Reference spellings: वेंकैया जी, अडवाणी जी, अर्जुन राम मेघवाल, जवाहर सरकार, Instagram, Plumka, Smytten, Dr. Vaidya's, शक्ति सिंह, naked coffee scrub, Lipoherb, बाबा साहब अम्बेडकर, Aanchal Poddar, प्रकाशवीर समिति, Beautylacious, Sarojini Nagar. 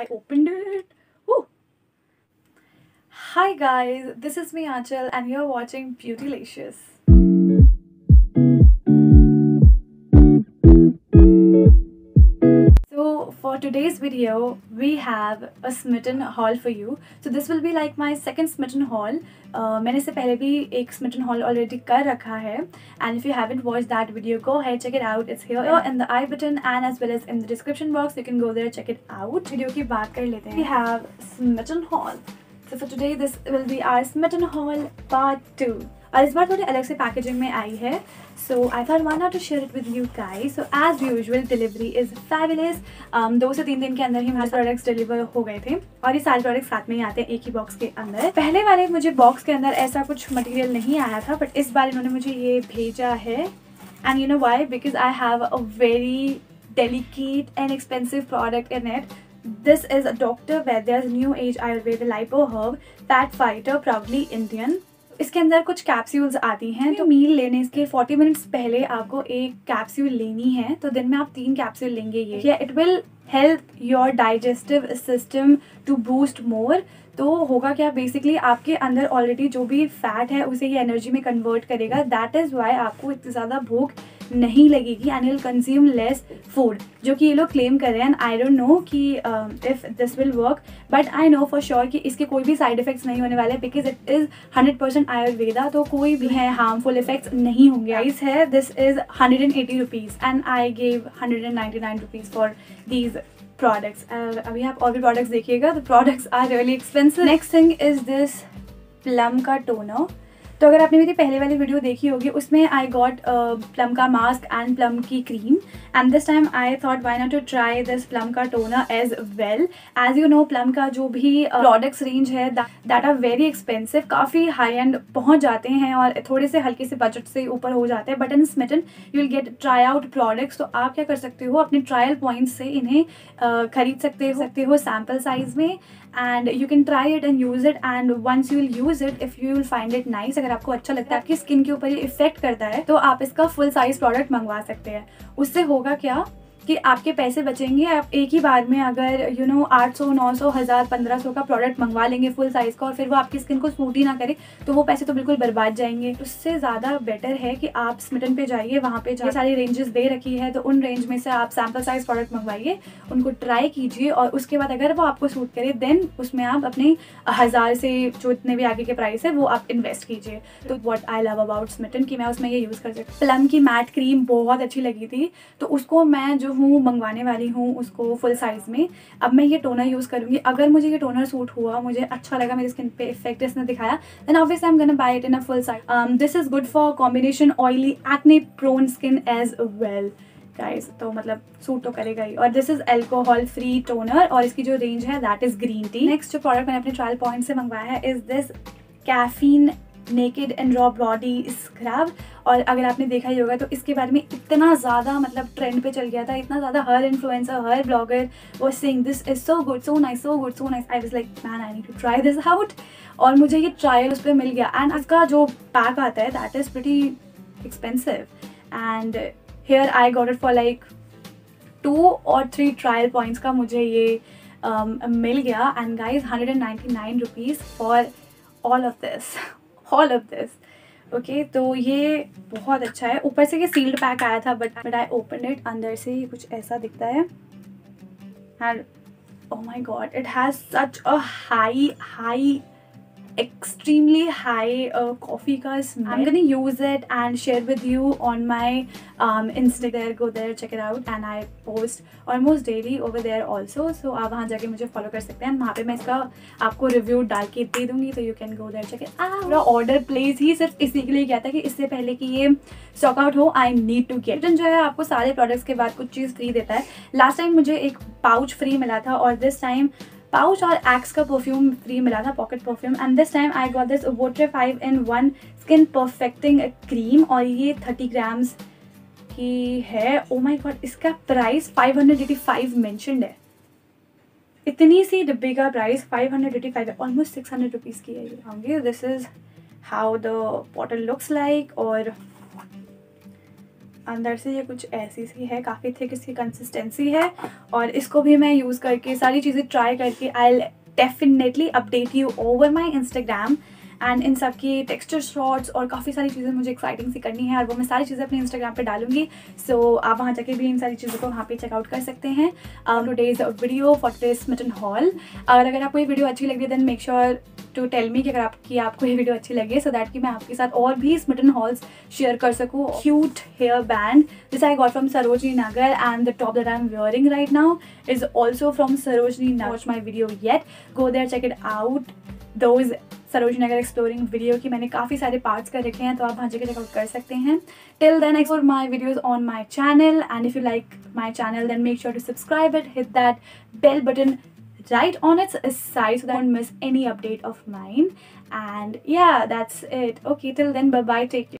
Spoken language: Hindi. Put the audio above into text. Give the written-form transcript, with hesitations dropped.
I opened it. Woo! Hi guys, this is me Aanchal and you're watching Beautylacious. So for today's video, we have a Smytten haul for you. So this will be like my second Smytten haul. मैंने इससे पहले भी एक Smytten haul already कर रखा है. And if you haven't watched that video, go ahead, check it out. It's here in the I button and as well as in the description box. You can go there, check it out. Video की बात कर लेते हैं. We have Smytten haul. So for today, this will be our Smytten haul part 2. और इस बार थोड़ी अलग से पैकेजिंग में आई है. So I thought why not to share it with you guys. So as usual, delivery is fabulous. 2 से 3 दिन के अंदर ही हमारे प्रोडक्ट्स डिलीवर हो गए थे और ये सारे प्रोडक्ट्स साथ में ही आते हैं एक ही बॉक्स के अंदर. पहले वाले मुझे बॉक्स के अंदर ऐसा कुछ मटेरियल नहीं आया था, बट इस बार इन्होंने मुझे ये भेजा है. And you know why, because I have a very delicate and expensive product in it. This is Dr. Vaidya's New Age Ayurveda Lipoherb Fat Fighter, proudly Indian. इसके अंदर कुछ कैप्सूल्स आती हैं. तो मील लेने इसके 40 मिनट्स पहले आपको एक कैप्सूल लेनी है. तो दिन में आप 3 कैप्सूल लेंगे. ये it will help your digestive system to boost more. तो होगा क्या, बेसिकली आपके अंदर ऑलरेडी जो भी फैट है उसे ये एनर्जी में कन्वर्ट करेगा. दैट इज़ वाई आपको इतनी ज़्यादा भूख नहीं लगेगी and will consume less food, जो कि ये लोग क्लेम कर रहे हैं. एंड आई डोंट नो कि if this will work, but I know for sure कि इसके कोई भी साइड इफेक्ट्स नहीं होने वाले, बिकॉज इट इज़ 100% आयुर्वेदा. तो कोई भी है हार्मफुल इफेक्ट्स नहीं होंगे. प्राइस है, this is 180 rupees and I gave 199 rupees for these products. अभी आप और भी प्रोडक्ट्स देखिएगा. The products are really expensive. Next thing is this प्लमका टोनर. तो अगर आपने मेरी पहले वाली वीडियो देखी होगी, उसमें आई गॉट प्लमका मास्क एंड प्लमकी cream. And this time I thought why not to try this प्लमका toner as well. As you know, प्लमका जो भी प्रोडक्ट्स रेंज है दैट आर वेरी एक्सपेंसिव, काफ़ी हाई एंड पहुंच जाते हैं और थोड़े से हल्के से बजट से ऊपर हो जाते हैं. But in Smitten you will get try out products. तो आप क्या कर सकते हो, अपने ट्रायल पॉइंट्स से इन्हें खरीद सकते हो सैम्पल साइज में. And you can try it and use it. And once you will use it, if you will find it nice, अगर आपको अच्छा लगता है, आपकी स्किन के ऊपर ये इफेक्ट करता है, तो आप इसका फुल साइज प्रोडक्ट मंगवा सकते हैं. उससे होगा क्या कि आपके पैसे बचेंगे. आप एक ही बार में अगर यू नो 800, 900, 1000, 1500 का प्रोडक्ट मंगवा लेंगे फुल साइज़ का और फिर वो आपकी स्किन को सूट ही ना करे, तो वो पैसे तो बिल्कुल बर्बाद जाएंगे. उससे ज़्यादा बेटर है कि आप स्मिटन पे जाइए, वहाँ पे जो सारी रेंजेस दे रखी है, तो उन रेंज में से आप सैम्पल साइज़ प्रोडक्ट मंगवाइए, उनको ट्राई कीजिए और उसके बाद अगर वो आपको सूट करे देन उसमें आप अपने 1000 से जो इतने भी आगे के प्राइस है वो आप इन्वेस्ट कीजिए. तो what I love about Smitten कि मैं उसमें ये यूज़ कर सकती हूँ. प्लम की मैट क्रीम बहुत अच्छी लगी थी, तो उसको मैं जो हूँ मंगवाने वाली हूँ उसको फुल साइज़ में. अब मैं ये टोनर यूज़ करूँगी. अगर मुझे ये टोनर सूट हुआ, मुझे अच्छा लगा, मेरी स्किन पे इफेक्ट इसने दिखाया, then obviously I am gonna buy it in a full size. This is good for combination oily acne prone skin as well guys. तो मतलब सूट तो करेगा ही. और this is alcohol free toner और इसकी जो रेंज है that is green tea. Next जो प्रोडक्ट मैंने अपने ट्रायल पॉइंट से मंगवाया है is this caffeine naked and raw body scrub. और अगर आपने देखा ही होगा तो इसके बारे में इतना ज़्यादा मतलब ट्रेंड पे चल गया था, इतना ज़्यादा हर इन्फ्लुएंसर, हर blogger was saying this is so good, so nice, so good, so nice. I was like man, I need to try this out. और मुझे ये ट्रायल उस पर मिल गया. एंड इसका जो पैक आता है that is pretty expensive and here I got it for like 2 और 3 ट्रायल पॉइंट्स का मुझे ये मिल गया. And guys 199 rupees for all of this. Okay, तो ये बहुत अच्छा है. ऊपर से ये सील्ड पैक आया था बट आई ओपन इट. अंदर से ये कुछ ऐसा दिखता है and oh my god, it has such a high extremely high coffee ka smell. I'm gonna use it and share with you on my Insta. There, go there, check it out. And I post almost daily over there also. So आप वहाँ जाके मुझे follow कर सकते हैं. वहाँ पे मैं इसका आपको review डाल के दे दूँगी. So you can go there, check it out. मेरा order place ही सिर्फ इसी के लिए किया था कि इससे पहले कि ये stock out हो, I need to get. जो है आपको सारे products के बाद कुछ चीज़ free देता है. Last time मुझे एक pouch free मिला था और this time पाउच और एक्स का परफ्यूम फ्री मिला था, pocket perfume. And this time I got this Votre 5 in 1 skin perfecting cream और ये 30 ग्राम्स की है. ओ माय गॉड, इसका प्राइस 585 मैंशनड है. इतनी सी डिब्बे का प्राइस 585 है. ऑलमोस्ट 600 रुपीज़ की है होंगे. This is how the bottle looks like. और अंदर से ये कुछ ऐसी सी है, काफ़ी थिक इसकी कंसिस्टेंसी है और इसको भी मैं यूज़ करके सारी चीज़ें ट्राई करके I will definitely update you over my Instagram and इन सब की टेक्सचर शॉर्ट्स और काफ़ी सारी चीज़ें मुझे एक्साइटिंग सी करनी है और वो मैं सारी चीज़ें अपने इंस्टाग्राम पे डालूंगी सो आप वहाँ जाके भी इन सारी चीज़ों को वहाँ पे चेकआउट कर सकते हैं. Today's video for today's Smitten haul. और अगर आपको ये वीडियो अच्छी लगी then make sure to tell me कि अगर आपकी आपको ये वीडियो अच्छी लगे सो दैट कि मैं आपके साथ और भी स्मिटन हॉल्स शेयर कर सकूँ. Cute hair band this I got from Sarojini Nagar and the top that I am wearing right now is also from Sarojini Nagar. Watch my video yet, go there, check it out. Those Sarojini Nagar exploring video की मैंने काफ़ी सारे पार्ट्स कर रखे हैं तो आप वहाँ जाकर चेकआउट कर सकते हैं. Till then explore my videos on my channel and if you like my channel then make sure to subscribe it, hit that bell button right on its side so that you don't miss any update of mine. And yeah, that's it. Okay, till then, bye bye, take care.